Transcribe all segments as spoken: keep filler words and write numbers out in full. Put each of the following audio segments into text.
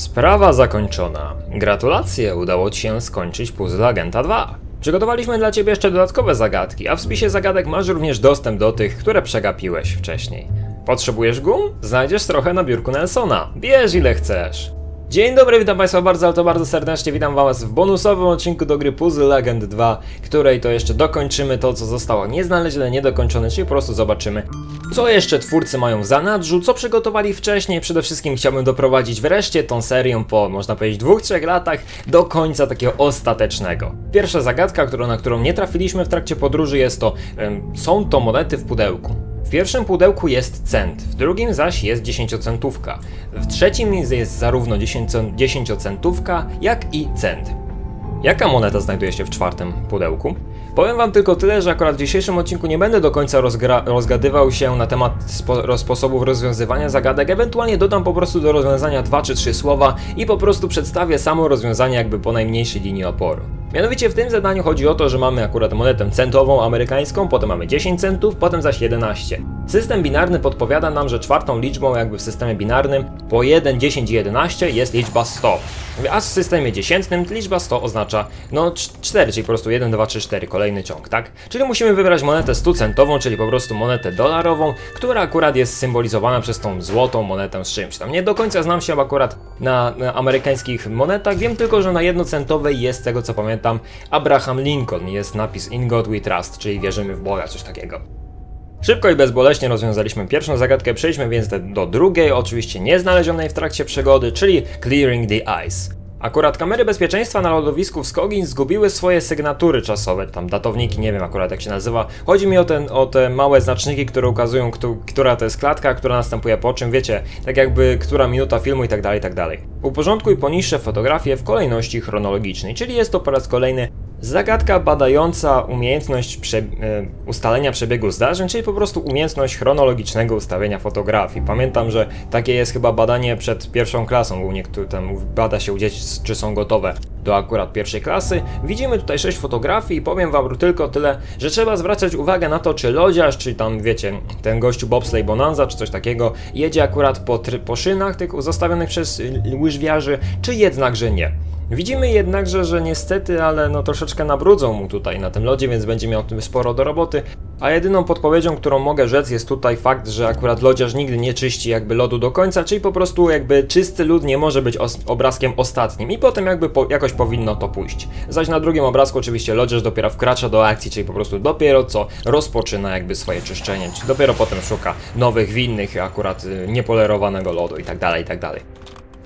Sprawa zakończona. Gratulacje, udało Ci się skończyć Puzzle Agenta dwa. Przygotowaliśmy dla Ciebie jeszcze dodatkowe zagadki, a w spisie zagadek masz również dostęp do tych, które przegapiłeś wcześniej. Potrzebujesz gum? Znajdziesz trochę na biurku Nelsona. Bierz ile chcesz. Dzień dobry, witam Państwa bardzo, ale to bardzo serdecznie. Witam Was w bonusowym odcinku do gry Puzzle Agent dwa, której to jeszcze dokończymy to, co zostało nieznalezione, niedokończone, czyli po prostu zobaczymy, co jeszcze twórcy mają w zanadrzu, co przygotowali wcześniej. Przede wszystkim chciałbym doprowadzić wreszcie tą serię po, można powiedzieć, dwóch, trzech latach do końca takiego ostatecznego. Pierwsza zagadka, którą, na którą nie trafiliśmy w trakcie podróży, jest to, um, są to monety w pudełku. W pierwszym pudełku jest cent, w drugim zaś jest dziesięciocentówka. W trzecim jest zarówno dziesięciocentówka, jak i cent. Jaka moneta znajduje się w czwartym pudełku? Powiem Wam tylko tyle, że akurat w dzisiejszym odcinku nie będę do końca rozgadywał się na temat sposobów rozwiązywania zagadek, ewentualnie dodam po prostu do rozwiązania dwa czy trzy słowa i po prostu przedstawię samo rozwiązanie jakby po najmniejszej linii oporu. Mianowicie w tym zadaniu chodzi o to, że mamy akurat monetę centową amerykańską, potem mamy dziesięć centów, potem zaś jedenaście. System binarny podpowiada nam, że czwartą liczbą jakby w systemie binarnym po jeden, dziesięć i jedenaście jest liczba sto. A w systemie dziesiętnym liczba sto oznacza no cztery, czyli po prostu jeden, dwa, trzy, cztery, kolejny ciąg, tak? Czyli musimy wybrać monetę stucentową, czyli po prostu monetę dolarową, która akurat jest symbolizowana przez tą złotą monetę z czymś tam. Nie do końca znam się akurat na, na amerykańskich monetach, wiem tylko, że na jednocentowej jest, z tego co pamiętam, tam Abraham Lincoln, jest napis In God We Trust, czyli wierzymy w Boga, coś takiego. Szybko i bezboleśnie rozwiązaliśmy pierwszą zagadkę, przejdźmy więc do drugiej, oczywiście nieznalezionej w trakcie przygody, czyli Clearing the Ice. Akurat kamery bezpieczeństwa na lodowisku w Scogins zgubiły swoje sygnatury czasowe, tam datowniki, nie wiem akurat jak się nazywa. Chodzi mi o, ten, o te małe znaczniki, które ukazują, kto, która to jest klatka, która następuje po czym, wiecie, tak jakby która minuta filmu i tak dalej, i tak dalej. Uporządkuj poniższe fotografie w kolejności chronologicznej, czyli jest to po raz kolejny zagadka badająca umiejętność prze, ustalenia przebiegu zdarzeń, czyli po prostu umiejętność chronologicznego ustawienia fotografii. Pamiętam, że takie jest chyba badanie przed pierwszą klasą, głównie tam bada się u dzieci, czy są gotowe do akurat pierwszej klasy. Widzimy tutaj sześć fotografii i powiem Wam tylko tyle, że trzeba zwracać uwagę na to, czy lodziarz, czy tam wiecie, ten gościu Bobsleigh Bonanza, czy coś takiego, jedzie akurat po, po szynach tych zostawionych przez łyżwiarzy, czy jednakże nie. Widzimy jednakże, że niestety, ale no troszeczkę nabrudzą mu tutaj na tym lodzie, więc będzie miał tym sporo do roboty. A jedyną podpowiedzią, którą mogę rzec, jest tutaj fakt, że akurat lodziarz nigdy nie czyści jakby lodu do końca, czyli po prostu jakby czysty lód nie może być os obrazkiem ostatnim i potem jakby po jakoś powinno to pójść. Zaś na drugim obrazku oczywiście lodziarz dopiero wkracza do akcji, czyli po prostu dopiero co rozpoczyna jakby swoje czyszczenie, czyli dopiero potem szuka nowych, winnych, akurat y niepolerowanego lodu i tak dalej, i tak dalej.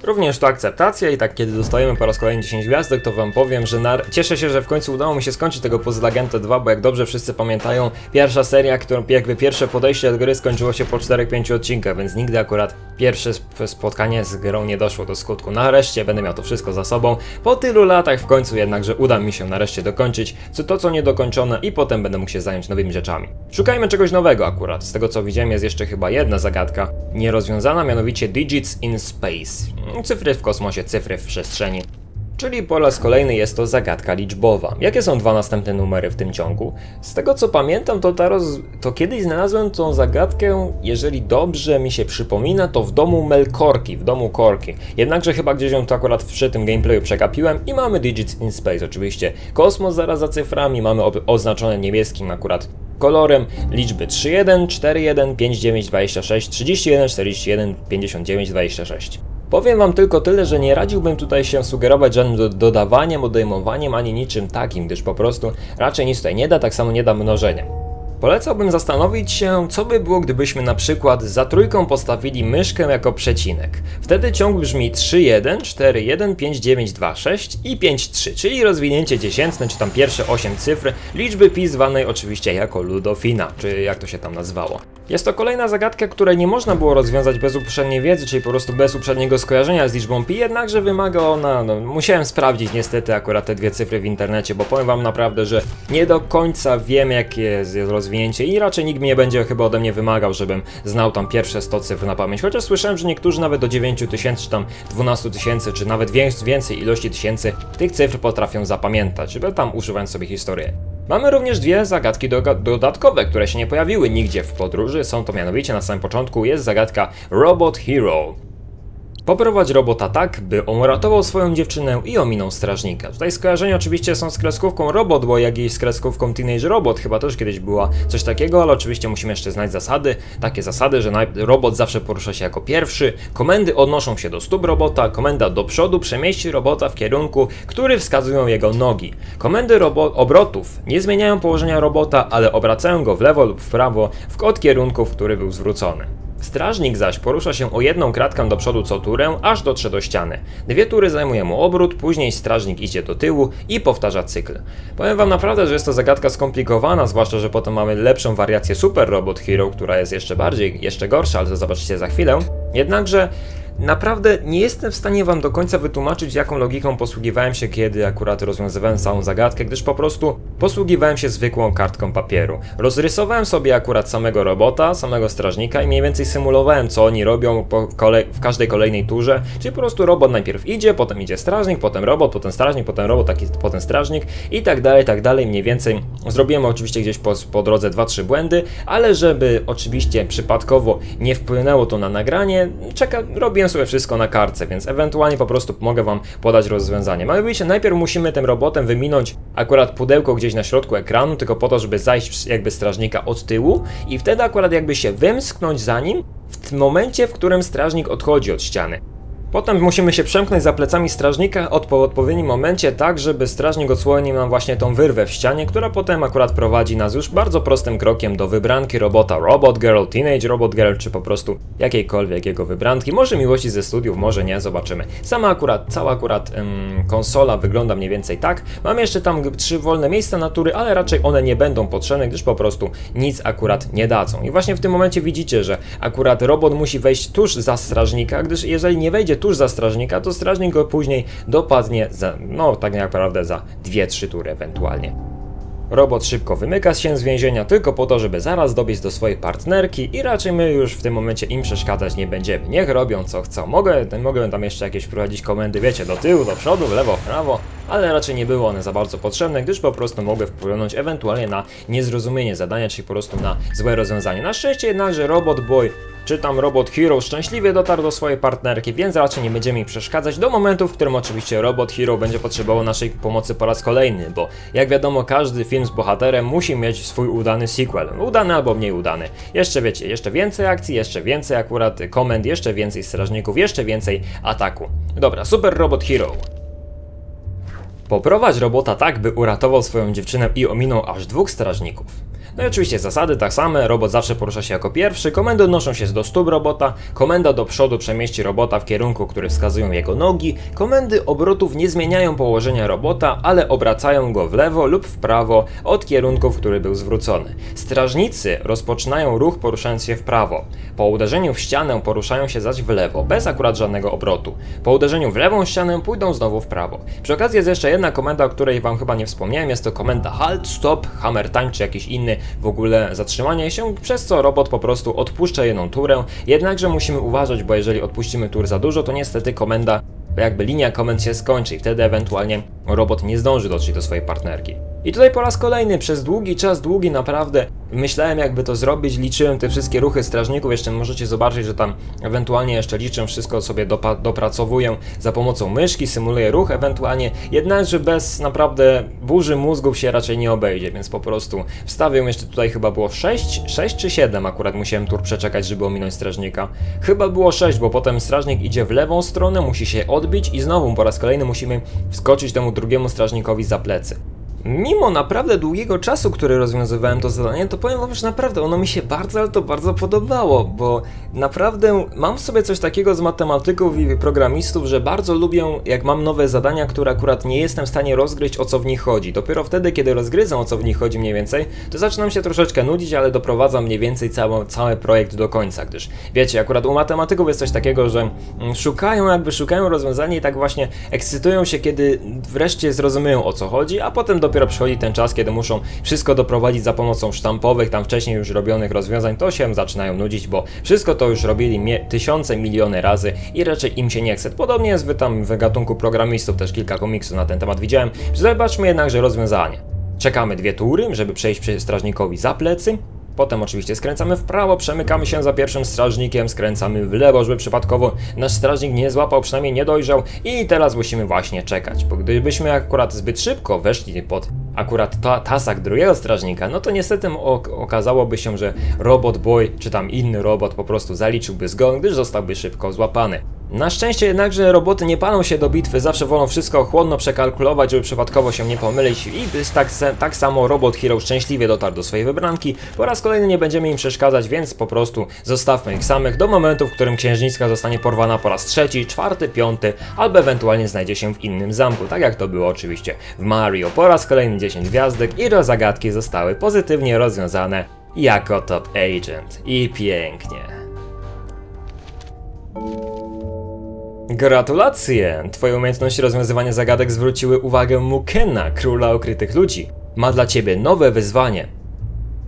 Również to akceptacja i tak kiedy dostajemy po raz kolejny dziesięć gwiazdek, to Wam powiem, że na... cieszę się, że w końcu udało mi się skończyć tego Puzzle Agenta dwa, bo jak dobrze wszyscy pamiętają, pierwsza seria, którą jakby pierwsze podejście do gry skończyło się po czterech, pięciu odcinkach, więc nigdy akurat pierwsze spotkanie z grą nie doszło do skutku. Nareszcie będę miał to wszystko za sobą, po tylu latach w końcu jednakże uda mi się nareszcie dokończyć to, co niedokończone i potem będę mógł się zająć nowymi rzeczami. Szukajmy czegoś nowego akurat, z tego co widziałem jest jeszcze chyba jedna zagadka nierozwiązana, mianowicie Digits in Space. Cyfry w kosmosie, cyfry w przestrzeni. Czyli po raz kolejny jest to zagadka liczbowa. Jakie są dwa następne numery w tym ciągu? Z tego co pamiętam, to, ta roz... to kiedyś znalazłem tą zagadkę, jeżeli dobrze mi się przypomina, to w domu Mel Korki, w domu Korki. Jednakże chyba gdzieś ją to akurat przy tym gameplayu przegapiłem i mamy Digits in Space oczywiście. Kosmos zaraz za cyframi, mamy oznaczone niebieskim akurat kolorem liczby trzydzieści jeden, czterdzieści jeden, pięćdziesiąt dziewięć, dwadzieścia sześć, trzydzieści jeden, czterdzieści jeden, pięćdziesiąt dziewięć, dwadzieścia sześć. Powiem Wam tylko tyle, że nie radziłbym tutaj się sugerować żadnym do dodawaniem, odejmowaniem, ani niczym takim, gdyż po prostu raczej nic tutaj nie da, tak samo nie da mnożenia. Polecałbym zastanowić się, co by było, gdybyśmy na przykład za trójką postawili myszkę jako przecinek. Wtedy ciąg brzmi trzy jeden, cztery jeden, pięć dziewięć, dwa sześć i pięć trzy, czyli rozwinięcie dziesiętne, czy tam pierwsze osiem cyfr liczby pi zwanej oczywiście jako Ludofina, czy jak to się tam nazywało. Jest to kolejna zagadka, której nie można było rozwiązać bez uprzedniej wiedzy, czyli po prostu bez uprzedniego skojarzenia z liczbą pi, jednakże wymaga ona, no musiałem sprawdzić niestety akurat te dwie cyfry w internecie, bo powiem Wam naprawdę, że nie do końca wiem jakie jest rozwinięcie i raczej nikt nie będzie chyba ode mnie wymagał, żebym znał tam pierwsze sto cyfr na pamięć, chociaż słyszałem, że niektórzy nawet do dziewięciu tysięcy, czy tam dwunastu tysięcy, czy nawet więcej ilości tysięcy tych cyfr potrafią zapamiętać, żeby tam używając sobie historię. Mamy również dwie zagadki do dodatkowe, które się nie pojawiły nigdzie w podróży, są to mianowicie na samym początku jest zagadka Robot Hero. Poprowadź robota tak, by on ratował swoją dziewczynę i ominął strażnika. Tutaj skojarzenia oczywiście są z kreskówką Robot, bo jak i z kreskówką Teenage Robot, chyba też kiedyś była coś takiego, ale oczywiście musimy jeszcze znać zasady. Takie zasady, że robot zawsze porusza się jako pierwszy, komendy odnoszą się do stóp robota, komenda do przodu przemieści robota w kierunku, który wskazują jego nogi. Komendy obrotów nie zmieniają położenia robota, ale obracają go w lewo lub w prawo od kierunku, w który był zwrócony. Strażnik zaś porusza się o jedną kratkę do przodu co turę, aż dotrze do ściany. Dwie tury zajmuje mu obrót, później strażnik idzie do tyłu i powtarza cykl. Powiem wam naprawdę, że jest to zagadka skomplikowana, zwłaszcza że potem mamy lepszą wariację Super Robot Hero, która jest jeszcze bardziej, jeszcze gorsza, ale to zobaczycie za chwilę. Jednakże naprawdę nie jestem w stanie wam do końca wytłumaczyć, jaką logiką posługiwałem się, kiedy akurat rozwiązywałem całą zagadkę, gdyż po prostu posługiwałem się zwykłą kartką papieru. Rozrysowałem sobie akurat samego robota, samego strażnika i mniej więcej symulowałem, co oni robią po kolei, w każdej kolejnej turze, czyli po prostu robot najpierw idzie, potem idzie strażnik, potem robot, potem strażnik, potem robot, taki, potem strażnik i tak dalej, tak dalej, mniej więcej. Zrobiłem oczywiście gdzieś po, po drodze dwa trzy błędy, ale żeby oczywiście przypadkowo nie wpłynęło to na nagranie, czeka, robię sobie wszystko na kartce, więc ewentualnie po prostu mogę wam podać rozwiązanie. Mianowicie najpierw musimy tym robotem wyminąć akurat pudełko gdzieś na środku ekranu, tylko po to, żeby zajść jakby strażnika od tyłu i wtedy akurat jakby się wymsknąć za nim w momencie, w którym strażnik odchodzi od ściany. Potem musimy się przemknąć za plecami strażnika od po odpowiednim momencie, tak żeby strażnik odsłonił nam właśnie tą wyrwę w ścianie, która potem akurat prowadzi nas już bardzo prostym krokiem do wybranki robota Robot Girl, Teenage Robot Girl, czy po prostu jakiejkolwiek jego wybranki. Może miłości ze studiów, może nie, zobaczymy. Sama akurat, cała akurat ym, konsola wygląda mniej więcej tak. Mam jeszcze tam trzy wolne miejsca natury, ale raczej one nie będą potrzebne, gdyż po prostu nic akurat nie dadzą. I właśnie w tym momencie widzicie, że akurat robot musi wejść tuż za strażnika, gdyż jeżeli nie wejdzie tuż za strażnika, to strażnik go później dopadnie za, no tak naprawdę za dwie trzy tury ewentualnie. Robot szybko wymyka się z więzienia tylko po to, żeby zaraz dobiec do swojej partnerki i raczej my już w tym momencie im przeszkadzać nie będziemy. Niech robią co chcą. Mogę, mogę tam jeszcze jakieś prowadzić komendy, wiecie, do tyłu, do przodu, w lewo, w prawo, ale raczej nie były one za bardzo potrzebne, gdyż po prostu mogły wpłynąć ewentualnie na niezrozumienie zadania, czyli po prostu na złe rozwiązanie. Na szczęście jednakże Robot Boy czy tam Robot Hero szczęśliwie dotarł do swojej partnerki, więc raczej nie będziemy jej przeszkadzać do momentu, w którym oczywiście Robot Hero będzie potrzebował naszej pomocy po raz kolejny, bo jak wiadomo każdy film z bohaterem musi mieć swój udany sequel, udany albo mniej udany. Jeszcze wiecie, jeszcze więcej akcji, jeszcze więcej akurat komend, jeszcze więcej strażników, jeszcze więcej ataku. Dobra, Super Robot Hero. Poprowadź robota tak, by uratował swoją dziewczynę i ominął aż dwóch strażników. No i oczywiście zasady tak same, robot zawsze porusza się jako pierwszy, komendy odnoszą się do stóp robota, komenda do przodu przemieści robota w kierunku, który wskazują jego nogi, komendy obrotów nie zmieniają położenia robota, ale obracają go w lewo lub w prawo od kierunku, w który był zwrócony. Strażnicy rozpoczynają ruch poruszając się w prawo, po uderzeniu w ścianę poruszają się zaś w lewo, bez akurat żadnego obrotu. Po uderzeniu w lewą ścianę pójdą znowu w prawo. Przy okazji jest jeszcze jedna komenda, o której wam chyba nie wspomniałem, jest to komenda halt, stop, hammer time czy jakiś inny w ogóle zatrzymanie się, przez co robot po prostu odpuszcza jedną turę, jednakże musimy uważać, bo jeżeli odpuścimy tur za dużo, to niestety komenda, jakby linia komend się skończy i wtedy ewentualnie robot nie zdąży dotrzeć do swojej partnerki. I tutaj po raz kolejny, przez długi czas, długi naprawdę, myślałem jakby to zrobić, liczyłem te wszystkie ruchy strażników, jeszcze możecie zobaczyć, że tam ewentualnie jeszcze liczę, wszystko sobie dopracowuję za pomocą myszki, symuluję ruch ewentualnie, jednakże bez naprawdę burzy mózgów się raczej nie obejdzie, więc po prostu wstawię jeszcze tutaj chyba było sześć, sześć czy siedem akurat musiałem tur przeczekać, żeby ominąć strażnika. Chyba było sześć, bo potem strażnik idzie w lewą stronę, musi się odbić i znowu po raz kolejny musimy wskoczyć temu drugiemu strażnikowi za plecy. Mimo naprawdę długiego czasu, który rozwiązywałem to zadanie, to powiem wam, że naprawdę ono mi się bardzo, ale to bardzo podobało, bo naprawdę mam sobie coś takiego z matematyków i programistów, że bardzo lubię, jak mam nowe zadania, które akurat nie jestem w stanie rozgryźć, o co w nich chodzi. Dopiero wtedy, kiedy rozgryzę, o co w nich chodzi mniej więcej, to zaczynam się troszeczkę nudzić, ale doprowadzam mniej więcej cały, cały projekt do końca, gdyż wiecie, akurat u matematyków jest coś takiego, że szukają, jakby szukają rozwiązania i tak właśnie ekscytują się, kiedy wreszcie zrozumieją, o co chodzi, a potem dopiero Dopiero przychodzi ten czas, kiedy muszą wszystko doprowadzić za pomocą sztampowych, tam wcześniej już robionych rozwiązań, to się zaczynają nudzić, bo wszystko to już robili tysiące, miliony razy i raczej im się nie chce. Podobnie jest w, tam, w gatunku programistów, też kilka komiksów na ten temat widziałem. Zobaczmy jednakże rozwiązanie. Czekamy dwie tury, żeby przejść przy strażnikowi za plecy. Potem oczywiście skręcamy w prawo, przemykamy się za pierwszym strażnikiem, skręcamy w lewo, żeby przypadkowo nasz strażnik nie złapał, przynajmniej nie dojrzał. I teraz musimy właśnie czekać, bo gdybyśmy akurat zbyt szybko weszli pod akurat ta, tasak drugiego strażnika, no to niestety okazałoby się, że robot boy, czy tam inny robot po prostu zaliczyłby zgon, gdyż zostałby szybko złapany. Na szczęście jednakże roboty nie palą się do bitwy, zawsze wolą wszystko chłodno przekalkulować, żeby przypadkowo się nie pomylić i tak, tak samo Robot Hero szczęśliwie dotarł do swojej wybranki. Po raz kolejny nie będziemy im przeszkadzać, więc po prostu zostawmy ich samych do momentu, w którym księżniczka zostanie porwana po raz trzeci, czwarty, piąty, albo ewentualnie znajdzie się w innym zamku, tak jak to było oczywiście w Mario. Po raz kolejny dziesięć gwiazdek i zagadki zostały pozytywnie rozwiązane jako Top Agent. I pięknie. Gratulacje! Twoje umiejętności rozwiązywania zagadek zwróciły uwagę Mukena, króla ukrytych ludzi. Ma dla ciebie nowe wyzwanie.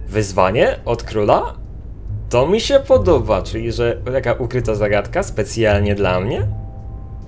Wyzwanie od króla? To mi się podoba, czyli że jaka ukryta zagadka specjalnie dla mnie?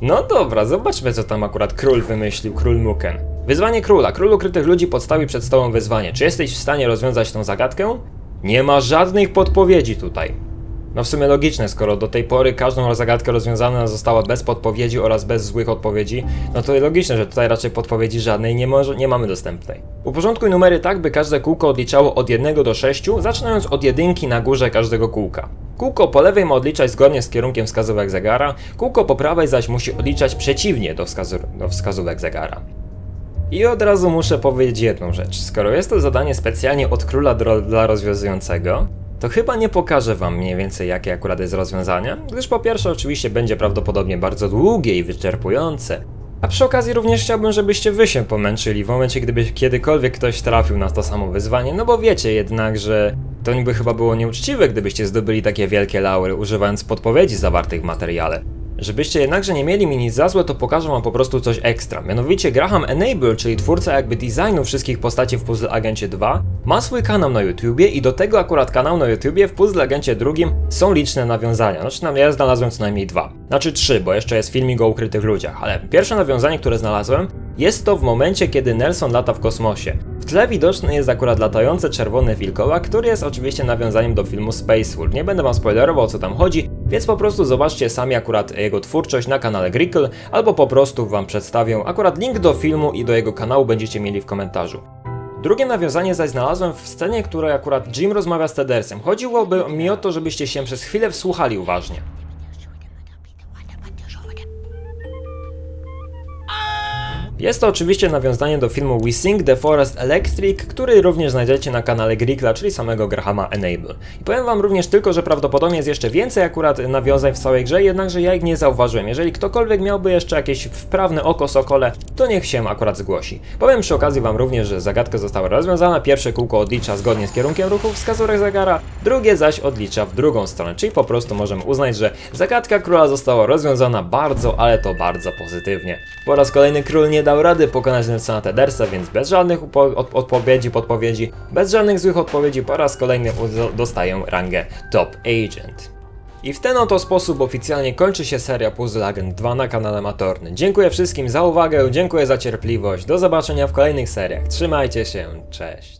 No dobra, zobaczmy co tam akurat król wymyślił, król Muken. Wyzwanie króla. Król ukrytych ludzi podstawi przed tobą wyzwanie. Czy jesteś w stanie rozwiązać tą zagadkę? Nie ma żadnych podpowiedzi tutaj. No w sumie logiczne, skoro do tej pory każdą zagadkę rozwiązana została bez podpowiedzi oraz bez złych odpowiedzi, no to logiczne, że tutaj raczej podpowiedzi żadnej nie, może, nie mamy dostępnej. Uporządkuj numery tak, by każde kółko odliczało od jeden do sześciu, zaczynając od jedynki na górze każdego kółka. Kółko po lewej ma odliczać zgodnie z kierunkiem wskazówek zegara, kółko po prawej zaś musi odliczać przeciwnie do, wskazu do wskazówek zegara. I od razu muszę powiedzieć jedną rzecz, skoro jest to zadanie specjalnie od króla dla rozwiązującego, to chyba nie pokażę wam mniej więcej jakie akurat jest rozwiązanie, gdyż po pierwsze oczywiście będzie prawdopodobnie bardzo długie i wyczerpujące, a przy okazji również chciałbym, żebyście wy się pomęczyli w momencie, gdyby kiedykolwiek ktoś trafił na to samo wyzwanie, no bo wiecie jednak, że to niby chyba było nieuczciwe, gdybyście zdobyli takie wielkie laury używając podpowiedzi zawartych w materiale. Żebyście jednakże nie mieli mi nic za złe, to pokażę wam po prostu coś ekstra. Mianowicie Graham Annable, czyli twórca jakby designu wszystkich postaci w Puzzle Agencie dwa, ma swój kanał na YouTubie i do tego akurat kanału na YouTubie w Puzzle Agencie dwa są liczne nawiązania. Znaczy tam ja znalazłem co najmniej dwa. Znaczy trzy, bo jeszcze jest filmik o ukrytych ludziach, ale pierwsze nawiązanie, które znalazłem, jest to w momencie, kiedy Nelson lata w kosmosie. W tle widoczny jest akurat latający czerwony wilkołak, który jest oczywiście nawiązaniem do filmu Space World. Nie będę wam spoilerował, o co tam chodzi, więc po prostu zobaczcie sami akurat jego twórczość na kanale Grickle, albo po prostu wam przedstawię akurat link do filmu i do jego kanału będziecie mieli w komentarzu. Drugie nawiązanie zaś znalazłem w scenie, której akurat Jim rozmawia z Tethersem. Chodziłoby mi o to, żebyście się przez chwilę wsłuchali uważnie. Jest to oczywiście nawiązanie do filmu We Sing The Forest Electric, który również znajdziecie na kanale Grickla, czyli samego Grahama Annable. I powiem wam również tylko, że prawdopodobnie jest jeszcze więcej akurat nawiązań w całej grze, jednakże ja ich nie zauważyłem. Jeżeli ktokolwiek miałby jeszcze jakieś wprawne oko sokole, to niech się akurat zgłosi. Powiem przy okazji wam również, że zagadka została rozwiązana, pierwsze kółko odlicza zgodnie z kierunkiem ruchu wskazówek zegara, drugie zaś odlicza w drugą stronę, czyli po prostu możemy uznać, że zagadka króla została rozwiązana bardzo, ale to bardzo pozytywnie. Po raz kolejny król nie dał rady pokonać Nelsona Tethersa, więc bez żadnych od odpowiedzi, podpowiedzi, bez żadnych złych odpowiedzi po raz kolejny dostaję rangę Top Agent. I w ten oto sposób oficjalnie kończy się seria Puzzle Agent dwa na kanale Matorny. Dziękuję wszystkim za uwagę, dziękuję za cierpliwość, do zobaczenia w kolejnych seriach, trzymajcie się, cześć.